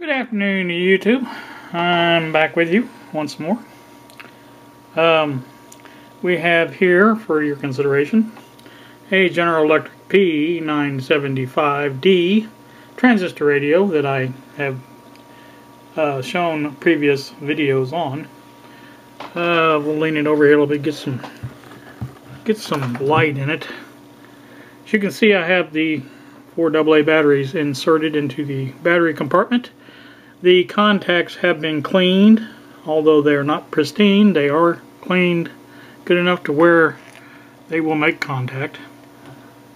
Good afternoon, YouTube. I'm back with you once more. We have here for your consideration a General Electric P975D transistor radio that I have shown previous videos on. We'll lean it over here a little bit, get some light in it. As you can see, I have the 4 AA batteries inserted into the battery compartment. The contacts have been cleaned, although they are not pristine. They are cleaned good enough to where they will make contact.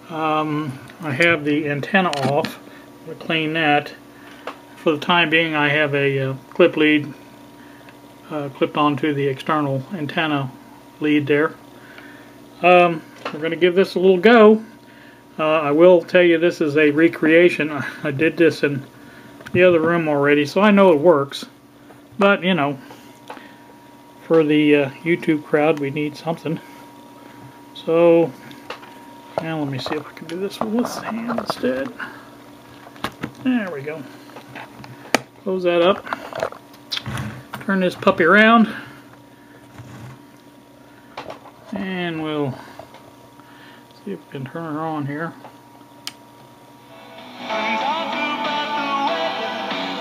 I have the antenna off. I'm going to clean that. For the time being, I have a clip lead clipped onto the external antenna lead there. We're going to give this a little go. I will tell you, this is a recreation. I did this in the other room already, so I know it works, but you know, for the YouTube crowd, we need something. So now let me see if I can do this with this hand instead. There we go. Close that up, turn this puppy around, and we'll see if we can turn her on here.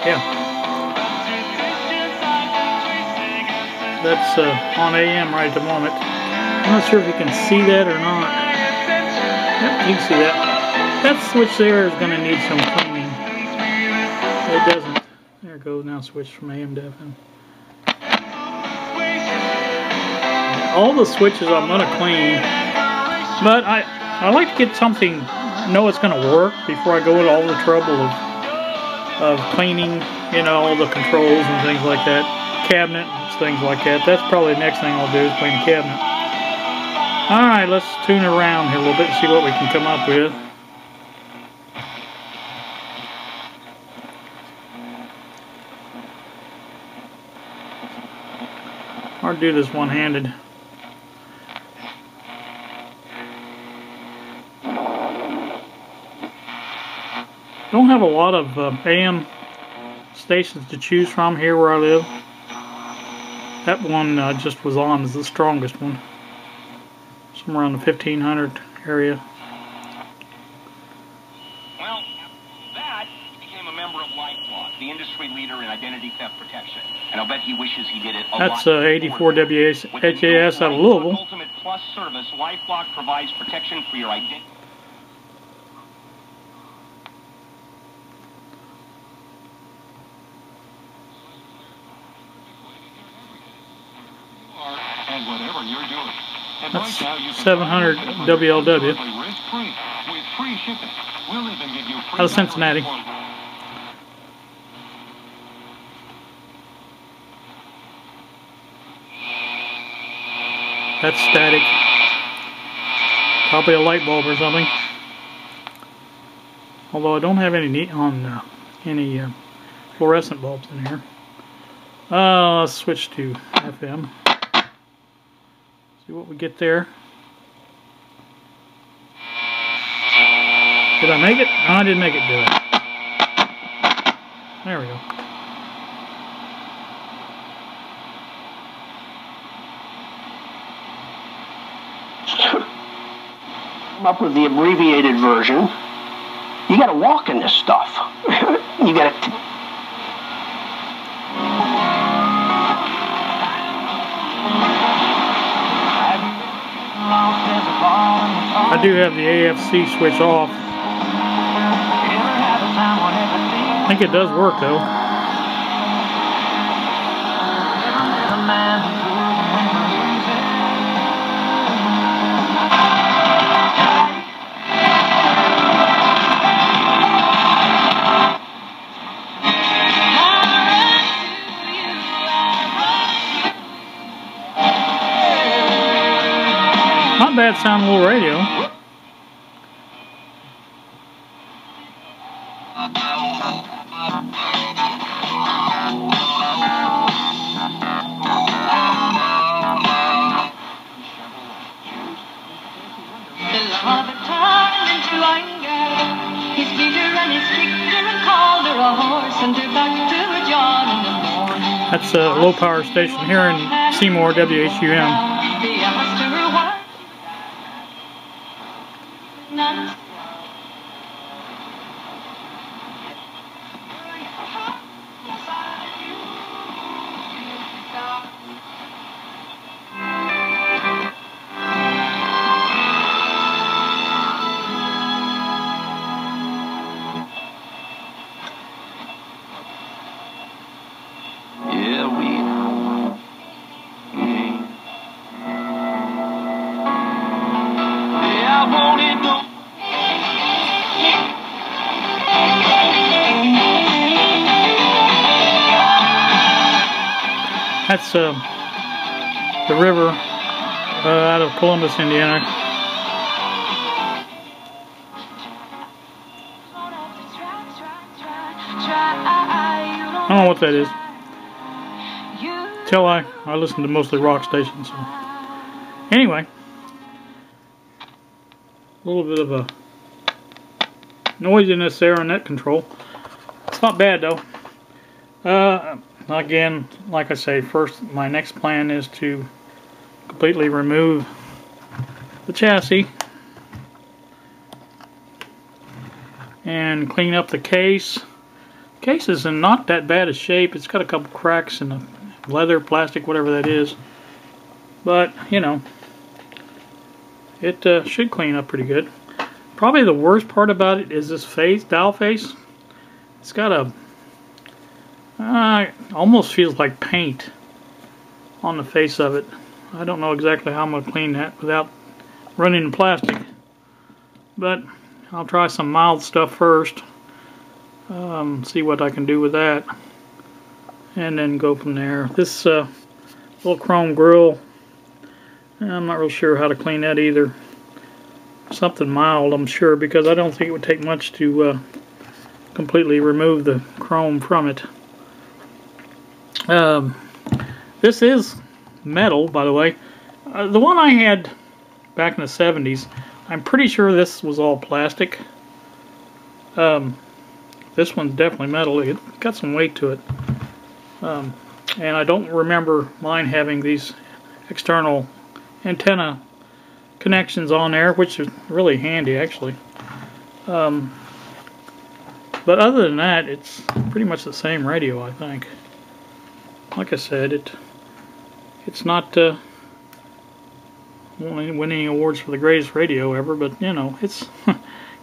Yeah. That's on AM right at the moment. I'm not sure if you can see that or not. Yep, you can see that. That switch there is going to need some cleaning. It doesn't. There it goes. Now switch from AM to FM. All the switches I'm going to clean, but I like to get something, know it's going to work before I go to all the trouble of cleaning, you know, all the controls and things like that, cabinet, things like that. That's probably the next thing I'll do, is clean the cabinet. Alright, let's tune around here a little bit and see what we can come up with. Hard to do this one-handed. Don't have a lot of AM stations to choose from here where I live. That one just was on, is the strongest one, somewhere around the 1500 area. Well, that became a member of LifeLock, the industry leader in identity theft protection, and I'll bet he wishes he did it a lot. That's 84 WHAS out of Louisville. Ultimate Plus service, LifeLock provides protection for your identity. That's 700 WLW out of Cincinnati. That's static. Probably a light bulb or something. Although I don't have any fluorescent bulbs in here. Let's switch to FM. See what we get there. Did I make it? No, I didn't make it, did I? There we go. Come up with the abbreviated version. You gotta walk in this stuff. You gotta. I do have the AFC switch off. I think it does work though. Not bad sound, little radio. He's bigger and he's quicker and calder, a horse and a doctor. That's a low power station here in Seymour, WHUM. That's the river out of Columbus, Indiana. I don't know what that is. Till I listen to mostly rock stations. So. Anyway, a little bit of a noisiness there in that control. It's not bad though. Again, like I say, first, my next plan is to completely remove the chassis and clean up the case. The case is in not that bad a shape. It's got a couple cracks in the leather, plastic, whatever that is. But, you know, it should clean up pretty good. Probably the worst part about it is this face, dial face. It's got a almost feels like paint on the face of it. I don't know exactly how I'm going to clean that without running the plastic, but I'll try some mild stuff first, see what I can do with that, and then go from there. This little chrome grill, I'm not real sure how to clean that either. Something mild, I'm sure, because I don't think it would take much to completely remove the chrome from it. This is metal, by the way. The one I had back in the 70s, I'm pretty sure this was all plastic. This one's definitely metal. It's got some weight to it. And I don't remember mine having these external antenna connections on there, which is really handy, actually. But other than that, it's pretty much the same radio, I think. Like I said, it's not winning any awards for the greatest radio ever, but you know, it's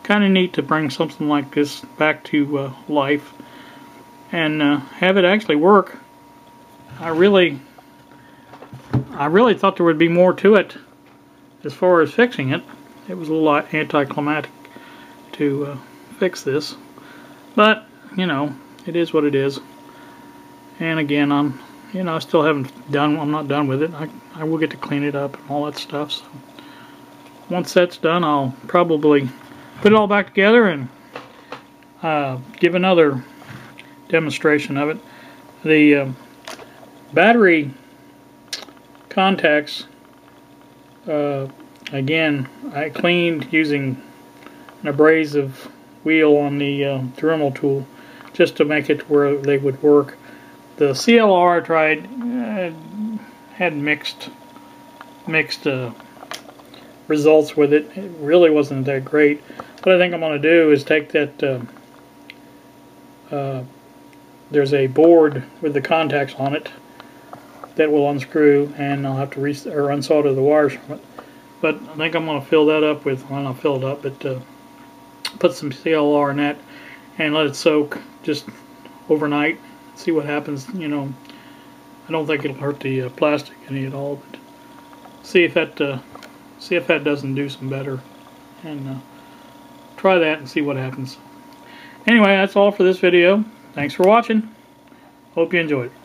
kind of neat to bring something like this back to life and have it actually work. I really thought there would be more to it as far as fixing it. It was a little anticlimactic to fix this, but you know, it is what it is. And again, I still haven't done. I'm not done with it. I will get to clean it up and all that stuff. So once that's done, I'll probably put it all back together and give another demonstration of it. The battery contacts, again, I cleaned using an abrasive wheel on the Dremel tool just to make it where they would work. The CLR I tried had mixed results with it. It really wasn't that great. What I think I'm going to do is take that, there's a board with the contacts on it that will unscrew, and I'll have to unsolder the wires from it. But I think I'm going to fill that up with, well, not fill it up, but put some CLR in that and let it soak just overnight. See what happens. You know, I don't think it'll hurt the plastic any at all, but see if that doesn't do some better, and try that and see what happens. Anyway, that's all for this video. Thanks for watching. Hope you enjoyed it.